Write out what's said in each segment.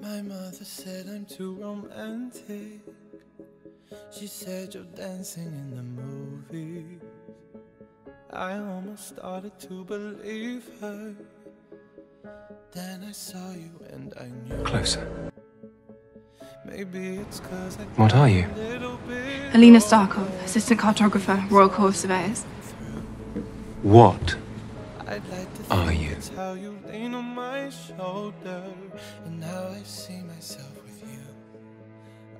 My mother said I'm too romantic. She said you're dancing in the movies. I almost started to believe her. Then I saw you and I knew. Closer. Maybe it's 'cause I... What are you? Alina Starkov, assistant cartographer, Royal Corps of Surveyors. What are you? How you lean on my shoulder, and now I see myself with you.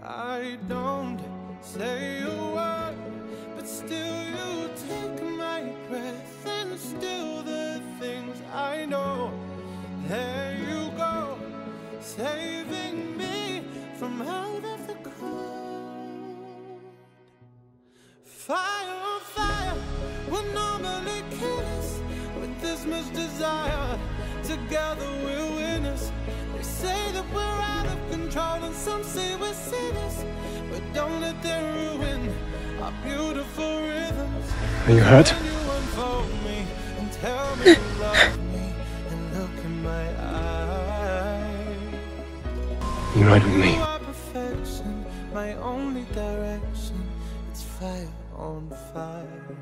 I don't say a word, but still you take my breath, and still the things I know. There you go, saving me from out of the cold. Fire on fire will normally kill us. With this much desire, together we're winners. They say that we're out of control, and some say we're sinners. But don't let them ruin our beautiful rhythms. Are you hurt? Can you unfold me and tell me you love me and look in my eyes? You're right with me. You are perfection, my only direction. It's fire on fire.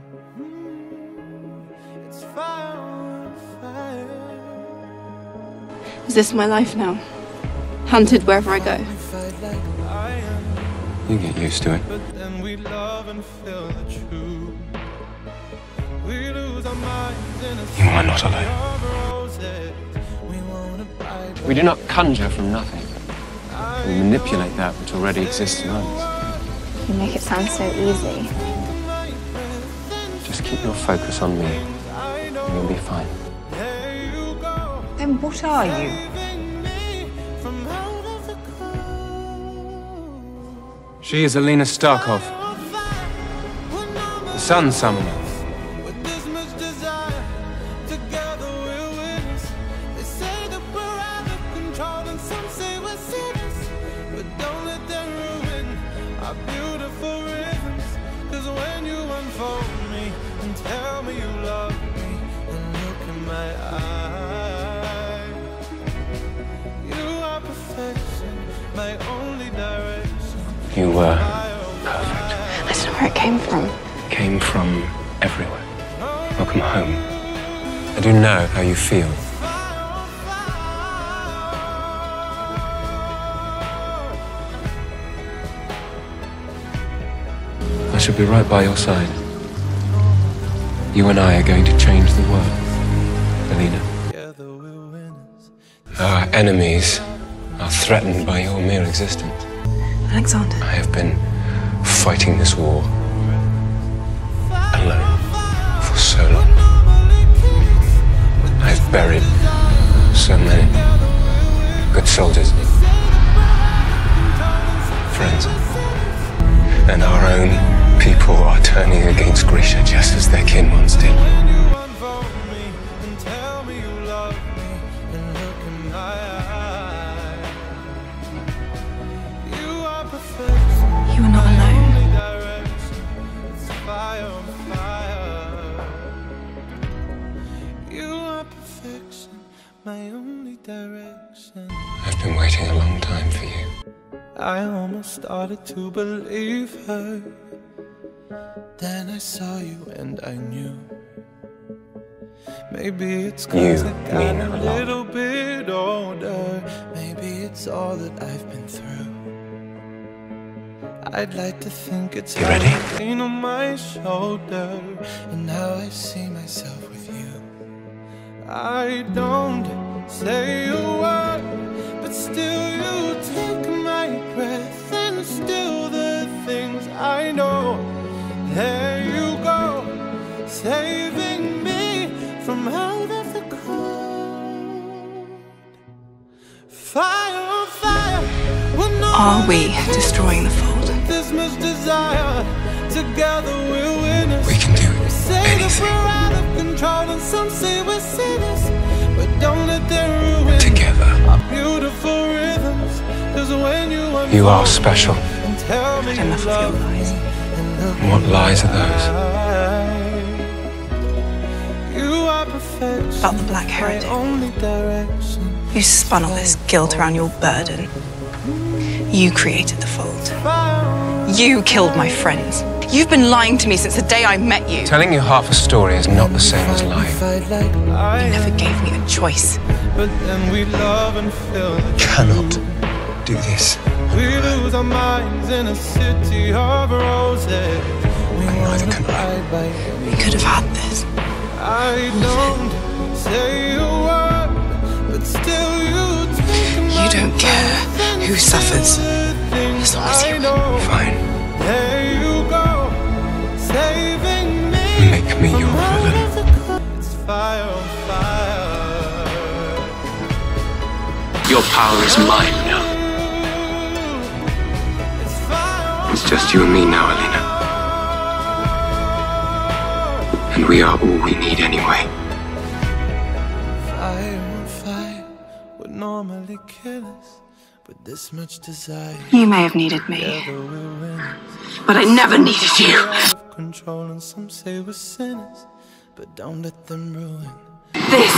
It's fire on fire. Is this my life now? Hunted wherever I go. You get used to it. But then we love and feel the truth. We lose our minds in a you are not alone. We do not conjure from nothing. We manipulate that which already exists in us. You make it sound so easy. Just keep your focus on me. You'll be fine. Then what are you? She is Alina Starkov, the Sun Summoner. You were perfect. That's not where it came from. It came from everywhere. Welcome home. I do know how you feel. I should be right by your side. You and I are going to change the world, Alina. Our enemies are threatened by your mere existence. Alexander. I have been fighting this war alone for so long. I have buried so many good soldiers, friends, and our own people are turning against Grisha just as their kin once did. You are not alone. You are perfection, my only direction. I've been waiting a long time for you. I almost started to believe her. Then I saw you and I knew. Maybe it's 'cause I got a little bit older. Maybe it's all that I've been through. I'd like to think it's you ready? Lean on my shoulder, and now I see myself with you. I don't say a word, but still you take my breath, and still the things I know. There you go, saving me from out of the cold. Fire on fire. Are we destroying the fold? This much desire, together we're winners. We can do anything. Say that we're out of control, and some say we're sinners. But don't let them ruin together our beautiful rhythms. 'Cause when you are special. I've had enough of your lies. And what lies are those? You are perfect. about the Black Heretic. You spun all this guilt around your burden. You created the fold. You killed my friends. You've been lying to me since the day I met you. Telling you half a story is not the same as lying. You never gave me the choice. I cannot do this. We lose our minds in a city of roses. And neither can I. We could have had this. I don't say a word, but still you don't care who suffers, as long as you're fine. There you go, saving me. Make me your villain. It's fire on fire. Your power is mine now. It's just you and me now, Alina. And we are all we need anyway. Fire on fire would normally kill us, but this much desire. You may have needed me, but I never needed you. Control, and some say we're sinners, but don't let them ruin. This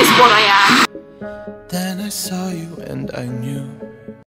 is what I am. Then I saw you and I knew.